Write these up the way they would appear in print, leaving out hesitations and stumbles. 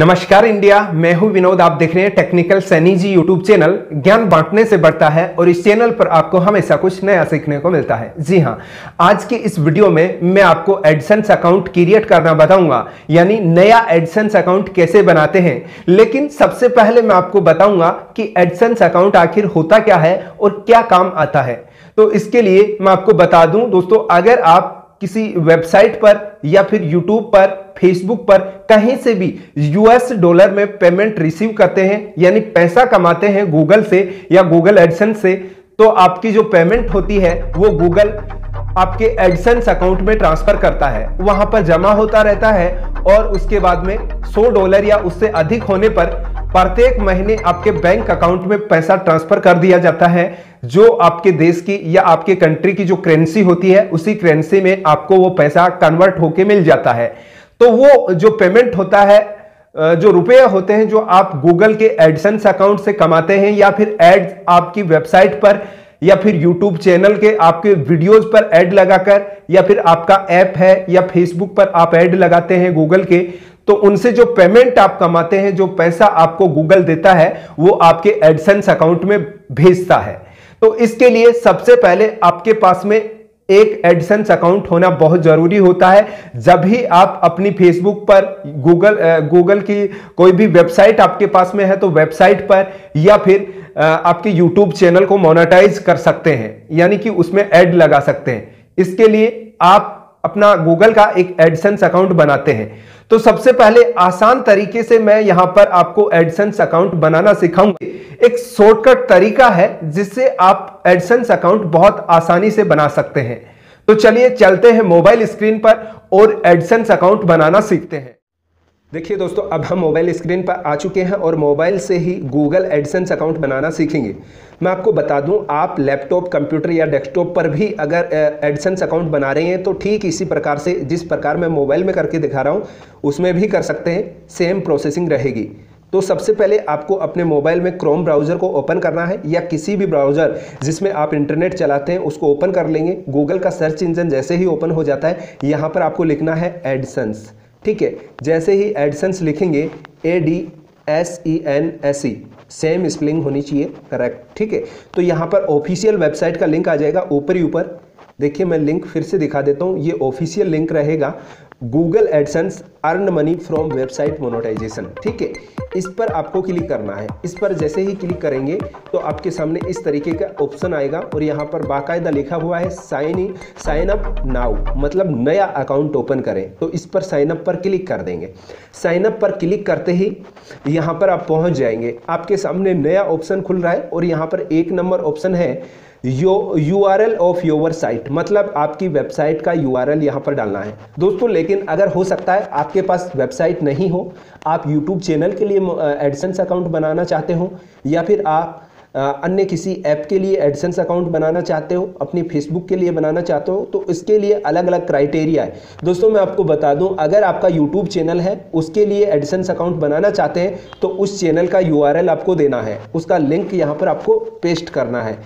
नमस्कार इंडिया, मैं हूं विनोद। आप देख रहे हैं technical Saini ji YouTube channel. ज्ञान बांटने से बढ़ता है और इस चैनल पर आपको हमेशा कुछ नया सीखने को मिलता है। जी हां, आज के इस वीडियो में मैं आपको एडसेंस अकाउंट क्रिएट करना बताऊंगा, यानी नया एडसेंस अकाउंट कैसे बनाते हैं। लेकिन सबसे पहले मैं आपको बताऊंगा कि एडसेंस अकाउंट आखिर होता क्या है और क्या काम आता है। तो इसके लिए मैं आपको बता दूं दोस्तों, अगर आप किसी वेबसाइट पर या फिर यूट्यूब पर, फेसबुक पर कहीं से भी यूएस डॉलर में पेमेंट रिसीव करते हैं, यानी पैसा कमाते हैं गूगल से या गूगल एडसेंस से, तो आपकी जो पेमेंट होती है वो गूगल आपके एडसेंस अकाउंट में ट्रांसफर करता है, वहां पर जमा होता रहता है। और उसके बाद में 100 डॉलर या उससे अधिक होने पर प्रत्येक महीने आपके बैंक अकाउंट में पैसा ट्रांसफर कर दिया जाता है, जो आपके देश की या आपके कंट्री की जो करेंसी होती है उसी करेंसी में आपको वो पैसा कन्वर्ट होके मिल जाता है। तो वो जो पेमेंट होता है, जो रुपये होते हैं जो आप गूगल के एडसेंस अकाउंट से कमाते हैं या फिर एड्स आपकी वेबसाइट पर या फिर YouTube चैनल के आपके वीडियोस पर ऐड लगाकर, या फिर आपका ऐप है या Facebook पर आप ऐड लगाते हैं Google के, तो उनसे जो पेमेंट आप कमाते हैं, जो पैसा आपको Google देता है, वो आपके एडसेंस अकाउंट में भेजता है। तो इसके लिए सबसे पहले आपके पास में एक एडसेंस अकाउंट होना बहुत जरूरी होता है। जब भी आप अपनी फेसबुक पर, गूगल की कोई भी वेबसाइट आपके पास में है तो वेबसाइट पर, या फिर आपके यूट्यूब चैनल को मोनेटाइज कर सकते हैं, यानी कि उसमें ऐड लगा सकते हैं। इसके लिए आप अपना गूगल का एक एडसेंस अकाउंट बनाते हैं। तो सबसे पहले आसान तरीके से मैं यहां पर आपको एडसेंस अकाउंट बनाना सिखाऊंगा। एक शॉर्टकट तरीका है जिससे आप एडसेंस अकाउंट बहुत आसानी से बना सकते हैं। तो चलिए चलते हैं मोबाइल स्क्रीन पर और एडसेंस अकाउंट बनाना सीखते हैं। देखिए दोस्तों, अब हम मोबाइल स्क्रीन पर आ चुके हैं और मोबाइल से ही गूगल एडसेंस अकाउंट बनाना सीखेंगे। मैं आपको बता दूं, आप लैपटॉप, कंप्यूटर या डेस्कटॉप पर भी अगर एडसेंस अकाउंट बना रहे हैं तो ठीक इसी प्रकार से, जिस प्रकार मैं मोबाइल में करके दिखा रहा हूं, उसमें भी कर सकते हैं। सेम प्रोसेसिंग रहेगी। तो सबसे पहले आपको अपने मोबाइल में क्रोम ब्राउज़र को ओपन करना है, या किसी भी ब्राउज़र जिसमें आप इंटरनेट चलाते हैं उसको ओपन कर लेंगे। गूगल का सर्च इंजन जैसे ही ओपन हो जाता है, यहाँ पर आपको लिखना है एडसेंस। ठीक है, जैसे ही एडसेंस लिखेंगे, ADSENSE, सेम स्पेलिंग होनी चाहिए करेक्ट। ठीक है, तो यहाँ पर ऑफिशियल वेबसाइट का लिंक आ जाएगा ऊपर ही ऊपर। देखिए, मैं लिंक फिर से दिखा देता हूँ। ये ऑफिशियल लिंक रहेगा, Google AdSense earn money from website monetization. ठीक है, इस पर आपको क्लिक करना है। इस पर जैसे ही क्लिक करेंगे तो आपके सामने इस तरीके का ऑप्शन आएगा और यहाँ पर बाकायदा लिखा हुआ है साइन अप नाउ, मतलब नया अकाउंट ओपन करें। तो इस पर साइन अप पर क्लिक कर देंगे। साइन अप पर क्लिक करते ही यहाँ पर आप पहुँच जाएंगे। आपके सामने नया ऑप्शन खुल रहा है और यहाँ पर 1 नंबर ऑप्शन है URL ऑफ योवर साइट, मतलब आपकी वेबसाइट का URL यहाँ पर डालना है दोस्तों। लेकिन अगर हो सकता है आपके पास वेबसाइट नहीं हो, आप YouTube चैनल के लिए एडसेंस अकाउंट बनाना चाहते हो, या फिर आप अन्य किसी ऐप के लिए एडसेंस अकाउंट बनाना चाहते हो, अपनी फेसबुक के लिए बनाना चाहते हो, तो इसके लिए अलग अलग क्राइटेरिया है दोस्तों। मैं आपको बता दूं, अगर आपका यूट्यूब चैनल है, उसके लिए एडसेंस अकाउंट बनाना चाहते हैं तो उस चैनल का URL आपको देना है, उसका लिंक यहाँ पर आपको पेस्ट करना है,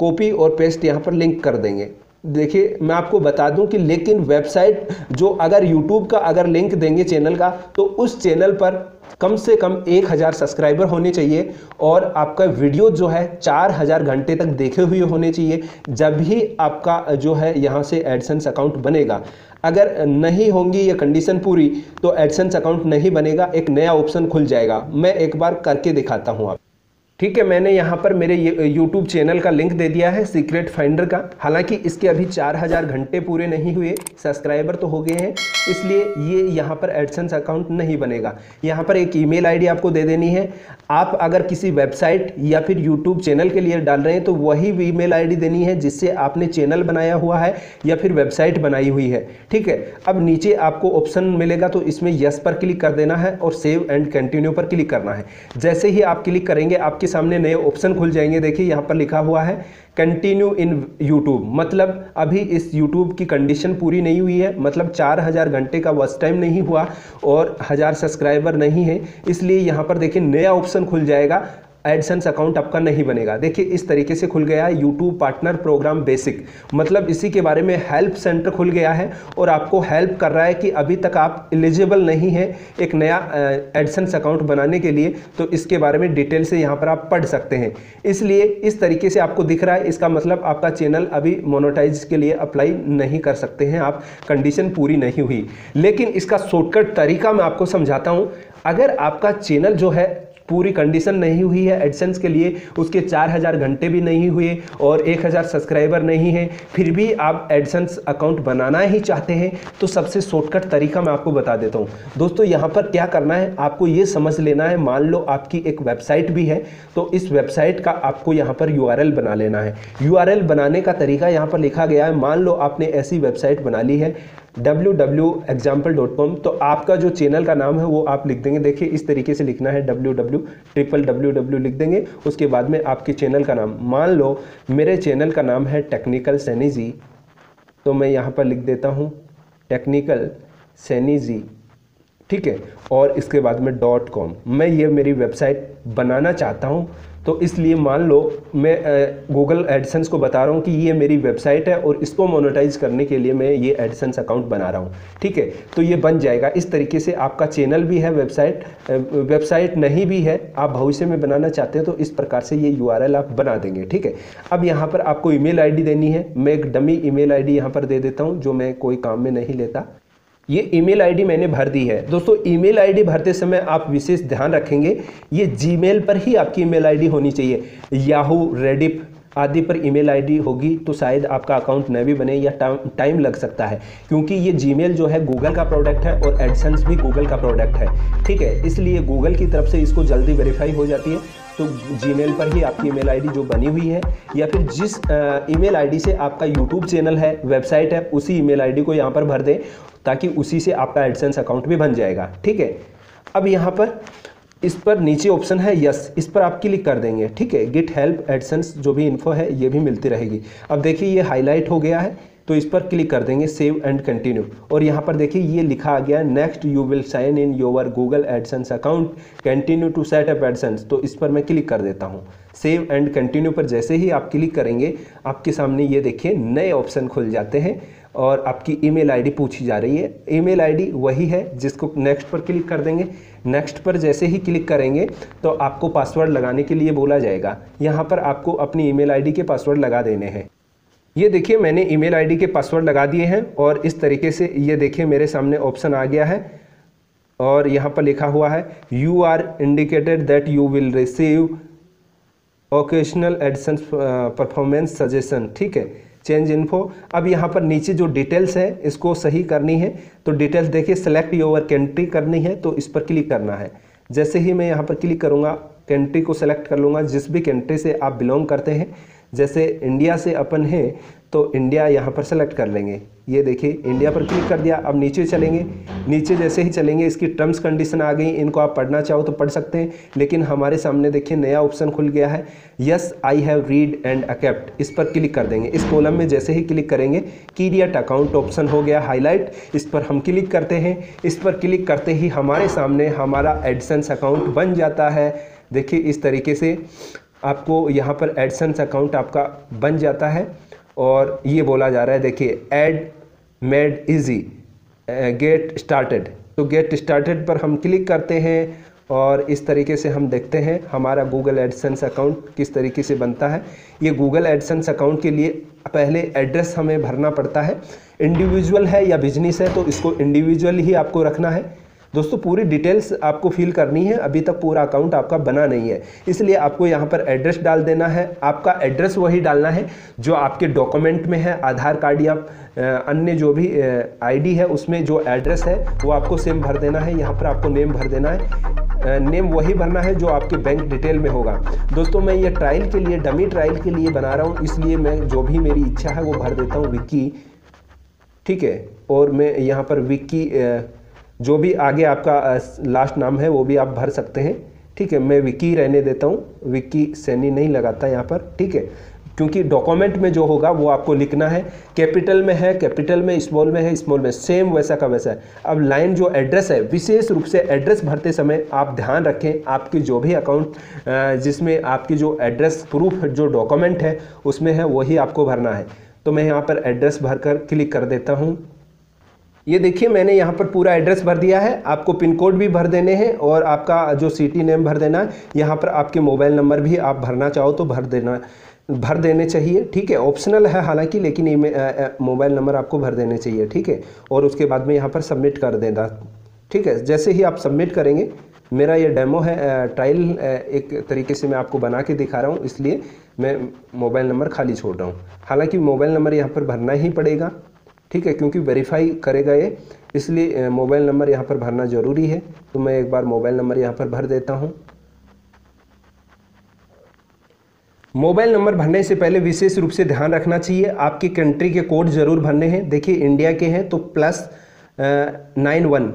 कॉपी और पेस्ट यहाँ पर लिंक कर देंगे। देखिए, मैं आपको बता दूं कि लेकिन वेबसाइट जो अगर यूट्यूब का अगर लिंक देंगे चैनल का, तो उस चैनल पर कम से कम 1000 सब्सक्राइबर होने चाहिए और आपका वीडियो जो है 4000 घंटे तक देखे हुए होने चाहिए, जब भी आपका जो है यहाँ से एडसेंस अकाउंट बनेगा। अगर नहीं होंगी ये कंडीशन पूरी तो एडसेंस अकाउंट नहीं बनेगा, एक नया ऑप्शन खुल जाएगा। मैं एक बार करके दिखाता हूँ आप। ठीक है, मैंने यहाँ पर मेरे YouTube चैनल का लिंक दे दिया है, सीक्रेट फाइंडर का। हालांकि इसके अभी 4000 घंटे पूरे नहीं हुए, सब्सक्राइबर तो हो गए हैं, इसलिए ये यहाँ पर एडसेंस अकाउंट नहीं बनेगा। यहाँ पर एक ईमेल आईडी आपको दे देनी है। आप अगर किसी वेबसाइट या फिर YouTube चैनल के लिए डाल रहे हैं तो वही ईमेल आईडी देनी है जिससे आपने चैनल बनाया हुआ है या फिर वेबसाइट बनाई हुई है। ठीक है, अब नीचे आपको ऑप्शन मिलेगा तो इसमें यस पर क्लिक कर देना है और सेव एंड कंटिन्यू पर क्लिक करना है। जैसे ही आप क्लिक करेंगे, आपके सामने नए ऑप्शन खुल जाएंगे। देखिए, यहाँ पर लिखा हुआ है कंटिन्यू इन YouTube, मतलब अभी इस YouTube की कंडीशन पूरी नहीं हुई है, मतलब 4000 घंटे का वॉच टाइम नहीं हुआ और 1000 सब्सक्राइबर नहीं है, इसलिए यहाँ पर देखिए नया ऑप्शन खुल जाएगा। एडसेंस अकाउंट आपका नहीं बनेगा। देखिए इस तरीके से खुल गया है यूट्यूब पार्टनर प्रोग्राम बेसिक, मतलब इसी के बारे में हेल्प सेंटर खुल गया है और आपको हेल्प कर रहा है कि अभी तक आप एलिजिबल नहीं है एक नया एडसेंस अकाउंट बनाने के लिए, तो इसके बारे में डिटेल से यहाँ पर आप पढ़ सकते हैं। इसलिए इस तरीके से आपको दिख रहा है, इसका मतलब आपका चैनल अभी मोनेटाइज के लिए अप्लाई नहीं कर सकते हैं आप, कंडीशन पूरी नहीं हुई। लेकिन इसका शॉर्टकट तरीका मैं आपको समझाता हूँ। अगर आपका चैनल जो है पूरी कंडीशन नहीं हुई है एडसेंस के लिए, उसके 4000 घंटे भी नहीं हुए और 1000 सब्सक्राइबर नहीं है, फिर भी आप एडसेंस अकाउंट बनाना ही चाहते हैं, तो सबसे शॉर्टकट तरीका मैं आपको बता देता हूं। दोस्तों यहां पर क्या करना है, आपको ये समझ लेना है, मान लो आपकी एक वेबसाइट भी है, तो इस वेबसाइट का आपको यहाँ पर URL बना लेना है। URL बनाने का तरीका यहाँ पर लिखा गया है। मान लो आपने ऐसी वेबसाइट बना ली है www.example.com, तो आपका जो चैनल का नाम है वो आप लिख देंगे। देखिए इस तरीके से लिखना है, www लिख देंगे, उसके बाद में आपके चैनल का नाम। मान लो मेरे चैनल का नाम है टेक्निकल सैनी जी, तो मैं यहाँ पर लिख देता हूँ टेक्निकल सैनी जी, ठीक है, और इसके बाद में .com। मैं ये मेरी वेबसाइट बनाना चाहता हूँ, तो इसलिए मान लो मैं गूगल एडसेंस को बता रहा हूँ कि ये मेरी वेबसाइट है और इसको मोनेटाइज करने के लिए मैं ये एडसेंस अकाउंट बना रहा हूँ, ठीक है, तो ये बन जाएगा। इस तरीके से आपका चैनल भी है, वेबसाइट नहीं भी है, आप भविष्य में बनाना चाहते हो तो इस प्रकार से ये URL आप बना देंगे, ठीक है। अब यहाँ पर आपको ईमेल ID देनी है। मैं एक डमी ईमेल ID यहाँ पर दे देता हूँ जो मैं कोई काम में नहीं लेता। ये ईमेल आईडी मैंने भर दी है। दोस्तों ईमेल आईडी भरते समय आप विशेष ध्यान रखेंगे, ये जीमेल पर ही आपकी ईमेल आईडी होनी चाहिए। याहू, रेडिप आदि पर ईमेल आईडी होगी तो शायद आपका अकाउंट न भी बने या टाइम लग सकता है, क्योंकि ये जीमेल जो है गूगल का प्रोडक्ट है और एडसेंस भी गूगल का प्रोडक्ट है, ठीक है, इसलिए गूगल की तरफ से इसको जल्दी वेरीफाई हो जाती है। तो जीमेल पर ही आपकी ईमेल आईडी जो बनी हुई है, या फिर जिस ईमेल आईडी से आपका यूट्यूब चैनल है, वेबसाइट है, उसी ईमेल आईडी को यहाँ पर भर दें, ताकि उसी से आपका एडसेंस अकाउंट भी बन जाएगा, ठीक है। अब यहाँ पर इस पर नीचे ऑप्शन है यस, इस पर आप क्लिक कर देंगे, ठीक है। गिट हेल्प एडसेंस जो भी इन्फो है ये भी मिलती रहेगी। अब देखिए ये हाईलाइट हो गया है, तो इस पर क्लिक कर देंगे सेव एंड कंटिन्यू, और यहाँ पर देखिए ये लिखा आ गया next you will sign in your Google AdSense account, continue to set up AdSense, तो इस पर मैं क्लिक कर देता हूँ। सेव एंड कंटिन्यू पर जैसे ही आप क्लिक करेंगे आपके सामने ये देखिए नए ऑप्शन खुल जाते हैं और आपकी ईमेल आईडी पूछी जा रही है। ईमेल आईडी वही है जिसको नेक्स्ट पर क्लिक कर देंगे। नेक्स्ट पर जैसे ही क्लिक करेंगे तो आपको पासवर्ड लगाने के लिए बोला जाएगा। यहाँ पर आपको अपनी ईमेल आईडी के पासवर्ड लगा देने हैं। ये देखिए मैंने ईमेल आईडी के पासवर्ड लगा दिए हैं और इस तरीके से ये देखिए मेरे सामने ऑप्शन आ गया है और यहाँ पर लिखा हुआ है you are indicated that you will receive occasional AdSense performance suggestion, ठीक है, चेंज इन्फो। अब यहाँ पर नीचे जो डिटेल्स है इसको सही करनी है, तो डिटेल्स देखिए सेलेक्ट योर कंट्री करनी है, तो इस पर क्लिक करना है। जैसे ही मैं यहाँ पर क्लिक करूँगा कंट्री को सेलेक्ट कर लूँगा, जिस भी कंट्री से आप बिलोंग करते हैं। जैसे इंडिया से अपन है तो इंडिया यहाँ पर सेलेक्ट कर लेंगे। ये देखिए इंडिया पर क्लिक कर दिया। अब नीचे चलेंगे, नीचे जैसे ही चलेंगे इसकी टर्म्स कंडीशन आ गई, इनको आप पढ़ना चाहो तो पढ़ सकते हैं, लेकिन हमारे सामने देखिए नया ऑप्शन खुल गया है yes I have read and accept, इस पर क्लिक कर देंगे। इस कॉलम में जैसे ही क्लिक करेंगे क्रिएट अकाउंट ऑप्शन हो गया हाईलाइट, इस पर हम क्लिक करते हैं। इस पर क्लिक करते ही हमारे सामने हमारा एडसेंस अकाउंट बन जाता है। देखिए इस तरीके से आपको यहाँ पर एडसेंस अकाउंट आपका बन जाता है और ये बोला जा रहा है देखिए ad made easy get started, तो गेट स्टार्टेड पर हम क्लिक करते हैं और इस तरीके से हम देखते हैं हमारा गूगल एडसेंस अकाउंट किस तरीके से बनता है। ये गूगल एडसेंस अकाउंट के लिए पहले एड्रेस हमें भरना पड़ता है। इंडिविजुअल है या बिजनेस है तो इसको इंडिविजुअल ही आपको रखना है। दोस्तों पूरी डिटेल्स आपको फिल करनी है, अभी तक पूरा अकाउंट आपका बना नहीं है, इसलिए आपको यहाँ पर एड्रेस डाल देना है। आपका एड्रेस वही डालना है जो आपके डॉक्यूमेंट में है, आधार कार्ड या अन्य जो भी आईडी है उसमें जो एड्रेस है वो आपको सेम भर देना है। यहाँ पर आपको नेम भर देना है, नेम वही भरना है जो आपके बैंक डिटेल में होगा। दोस्तों मैं ये ट्रायल के लिए, डमी ट्रायल के लिए बना रहा हूँ, इसलिए मैं जो भी मेरी इच्छा है वो भर देता हूँ विक्की, ठीक है, और मैं यहाँ पर विक्की जो भी आगे आपका लास्ट नाम है वो भी आप भर सकते हैं, ठीक है। मैं विक्की रहने देता हूँ, विक्की सैनी नहीं लगाता यहाँ पर, ठीक है। क्योंकि डॉक्यूमेंट में जो होगा वो आपको लिखना है, कैपिटल में है, कैपिटल में, स्मॉल में है, स्मॉल में, सेम वैसा का वैसा है। अब लाइन जो एड्रेस है, विशेष रूप से एड्रेस भरते समय आप ध्यान रखें, आपके जो भी अकाउंट जिसमें आपकी जो एड्रेस प्रूफ जो डॉक्यूमेंट है उसमें है वही आपको भरना है। तो मैं यहाँ पर एड्रेस भरकर क्लिक कर देता हूँ। ये देखिए मैंने यहाँ पर पूरा एड्रेस भर दिया है। आपको पिन कोड भी भर देने हैं और आपका जो सिटी नेम भर देना है, यहाँ पर आपके मोबाइल नंबर भी आप भरना चाहो तो भर देने चाहिए, ठीक है। ऑप्शनल है हालांकि, लेकिन ये मोबाइल नंबर आपको भर देने चाहिए, ठीक है। और उसके बाद में यहाँ पर सबमिट कर देना, ठीक है। जैसे ही आप सबमिट करेंगे, मेरा ये डेमो है, ट्रायल एक तरीके से मैं आपको बना के दिखा रहा हूँ, इसलिए मैं मोबाइल नंबर खाली छोड़ रहा हूँ। हालाँकि मोबाइल नंबर यहाँ पर भरना ही पड़ेगा, ठीक है, क्योंकि वेरीफाई करेगा ये, इसलिए मोबाइल नंबर यहाँ पर भरना ज़रूरी है। तो मैं एक बार मोबाइल नंबर यहाँ पर भर देता हूँ। मोबाइल नंबर भरने से पहले विशेष रूप से ध्यान रखना चाहिए, आपकी कंट्री के कोड ज़रूर भरने हैं। देखिए इंडिया के हैं तो +91,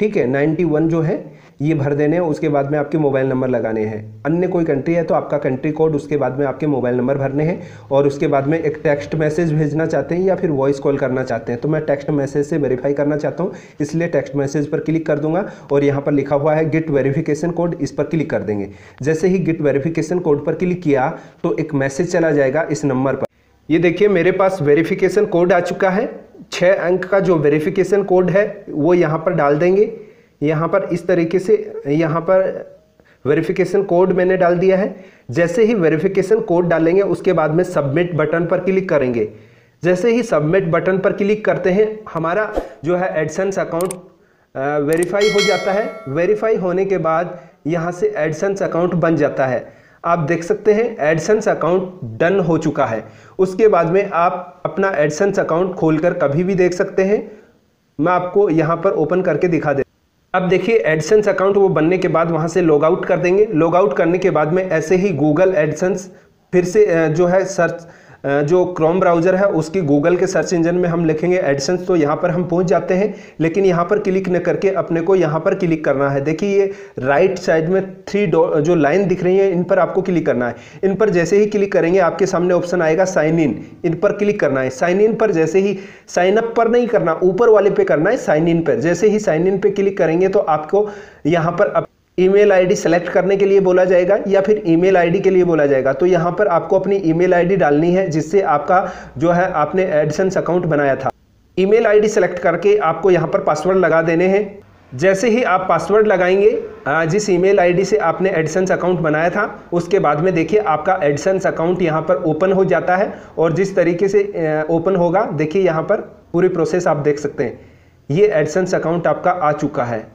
ठीक है, 91 जो है ये भर देने हैं। उसके बाद में आपके मोबाइल नंबर लगाने हैं। अन्य कोई कंट्री है तो आपका कंट्री कोड, उसके बाद में आपके मोबाइल नंबर भरने हैं। और उसके बाद में एक टेक्स्ट मैसेज भेजना चाहते हैं या फिर वॉइस कॉल करना चाहते हैं, तो मैं टेक्स्ट मैसेज से वेरीफाई करना चाहता हूँ, इसलिए टेक्स्ट मैसेज पर क्लिक कर दूंगा और यहाँ पर लिखा हुआ है गेट वेरीफिकेशन कोड, इस पर क्लिक कर देंगे। जैसे ही गेट वेरीफिकेशन कोड पर क्लिक किया तो एक मैसेज चला जाएगा इस नंबर पर। ये देखिए मेरे पास वेरीफिकेशन कोड आ चुका है, 6 अंक का जो वेरीफिकेशन कोड है वो यहाँ पर डाल देंगे। यहाँ पर इस तरीके से यहाँ पर वेरिफिकेशन कोड मैंने डाल दिया है। जैसे ही वेरिफिकेशन कोड डालेंगे उसके बाद में सबमिट बटन पर क्लिक करेंगे। जैसे ही सबमिट बटन पर क्लिक करते हैं, हमारा जो है एडसेंस अकाउंट वेरीफाई हो जाता है। वेरीफाई होने के बाद यहाँ से एडसेंस अकाउंट बन जाता है। आप देख सकते हैं एडसेंस अकाउंट डन हो चुका है। उसके बाद में आप अपना एडसेंस अकाउंट खोलकर कभी भी देख सकते हैं। मैं आपको यहाँ पर ओपन करके दिखा देता हूँ। अब देखिए एडसेंस अकाउंट वो बनने के बाद वहाँ से लॉग आउट कर देंगे। लॉग आउट करने के बाद में ऐसे ही गूगल एडसेंस फिर से जो है सर्च, जो क्रोम ब्राउज़र है उसकी गूगल के सर्च इंजन में हम लिखेंगे एडसेंस, तो यहाँ पर हम पहुँच जाते हैं। लेकिन यहाँ पर क्लिक न करके अपने को यहाँ पर क्लिक करना है। देखिए ये राइट साइड में 3 जो लाइन दिख रही है, इन पर आपको क्लिक करना है। इन पर जैसे ही क्लिक करेंगे आपके सामने ऑप्शन आएगा साइन इन, इन पर क्लिक करना है। साइन इन पर जैसे ही, साइन अप पर नहीं करना, ऊपर वाले पे करना है, साइन इन पर। जैसे ही साइन इन पर क्लिक करेंगे तो आपको यहाँ पर ईमेल आईडी सेलेक्ट करने के लिए बोला जाएगा या फिर ईमेल आईडी के लिए बोला जाएगा। तो यहाँ पर आपको अपनी ईमेल आईडी डालनी है जिससे आपका जो है आपने एडसेंस अकाउंट बनाया था। ईमेल आईडी सेलेक्ट करके आपको यहाँ पर पासवर्ड लगा देने हैं। जैसे ही आप पासवर्ड लगाएंगे जिस ईमेल आईडी से आपने एडसेंस अकाउंट बनाया था, उसके बाद में देखिए आपका एडसेंस अकाउंट यहाँ पर ओपन हो जाता है। और जिस तरीके से ओपन होगा, देखिए यहाँ पर पूरी प्रोसेस आप देख सकते हैं। ये एडसेंस अकाउंट आपका आ चुका है।